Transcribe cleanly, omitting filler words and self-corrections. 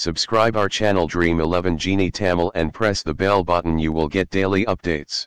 Subscribe our channel Dream11 Genie Tamil and press the bell button. You will get daily updates.